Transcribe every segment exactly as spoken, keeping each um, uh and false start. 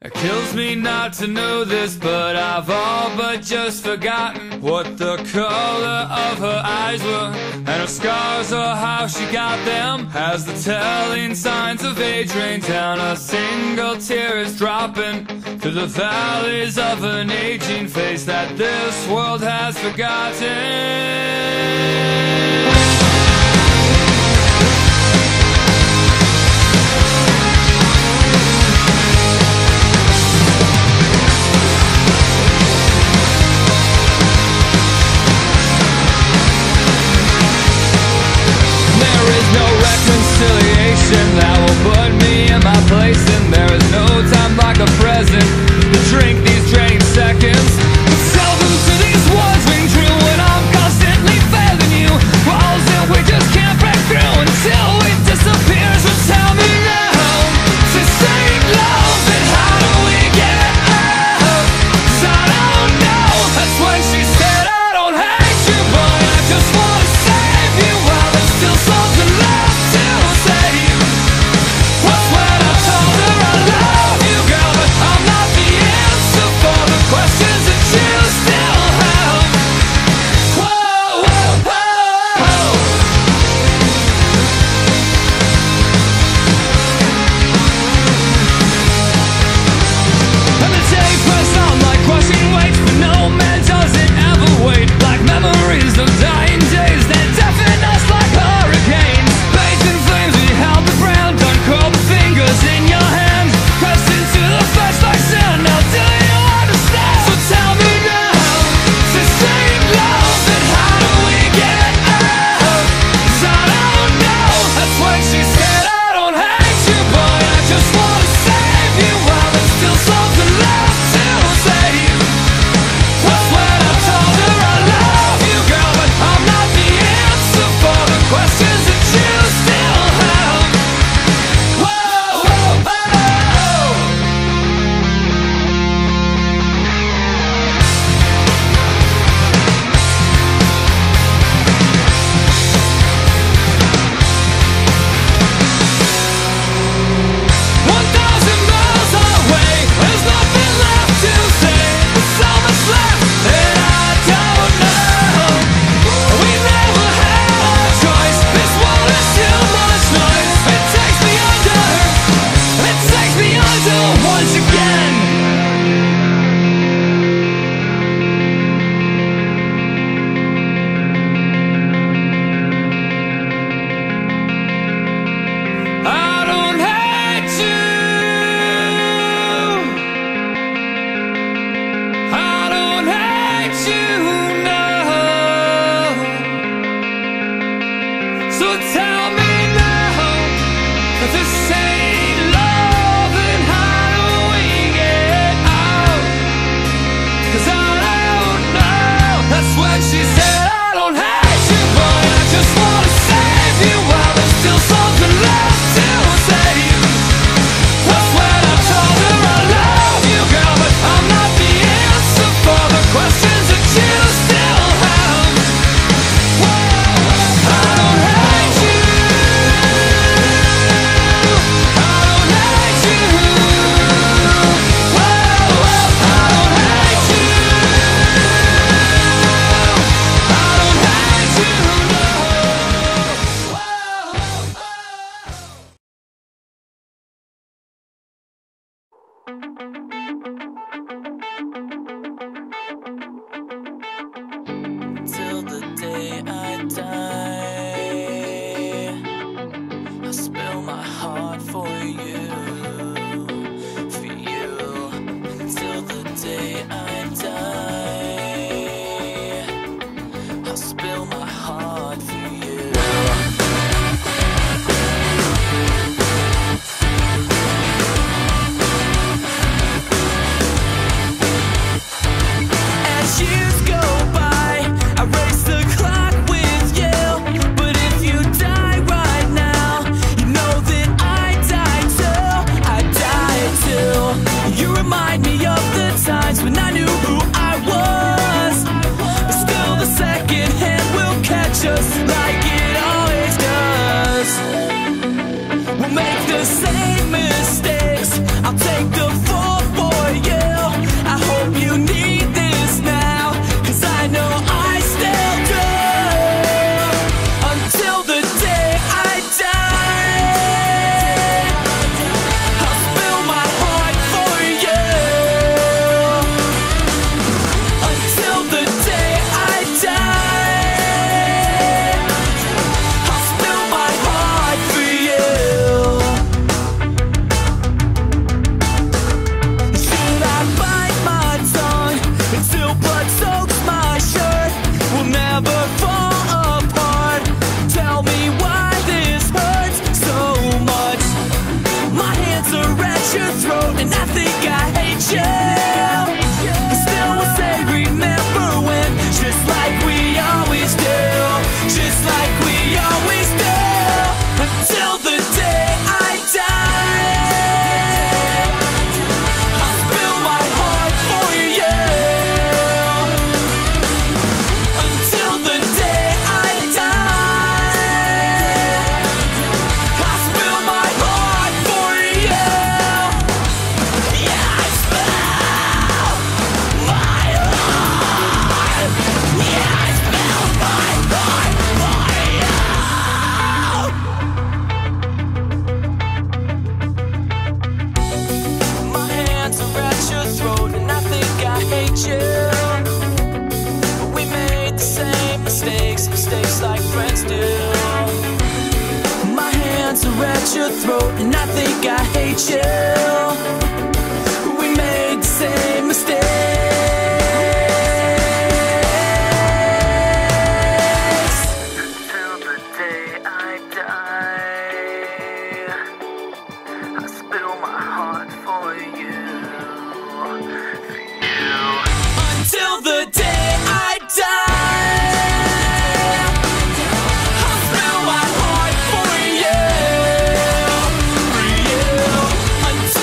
It kills me not to know this, but I've all but just forgotten what the color of her eyes were, and her scars or how she got them. As the telling signs of age rain down, a single tear is dropping through the valleys of an aging face that this world has forgotten. That will put me in my place, and there is no time like a present to drink these draining seconds. But seldom do these words ring true when I'm constantly failing you. We're all that we just can't break through until it disappears. So tell me now, this ain't love, and how do we get out? Cause I don't know. That's when she said, I don't hate you, but I just wanna save you while there's still something left to say. Make the same mistakes, I'll take the fall. think I hate you. But still we'll say remember when, just like we always do, just like we always do, until the day I die. I'll spill my heart for you, until the day I die. I'll spill my heart for you. Yeah, I spill my heart. Yeah, I spill my heart for you. My hands are at your throat and I think I hate you. But we made the same mistakes, mistakes like friends do. My hands are at your throat and I think I hate you. We made the same mistakes. Till the day I die, I spill my heart for you, for you. Until the day I die, I'll spill my heart for you, for you. Until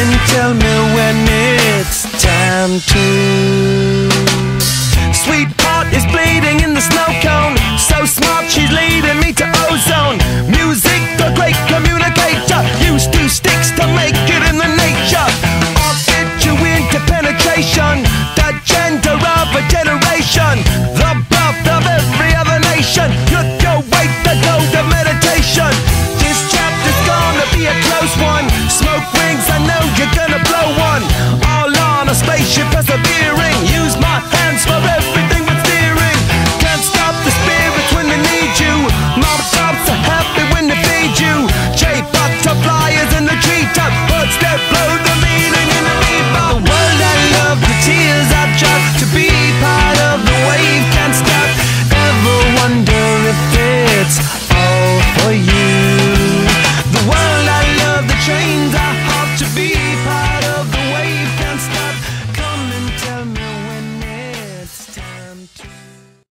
and tell me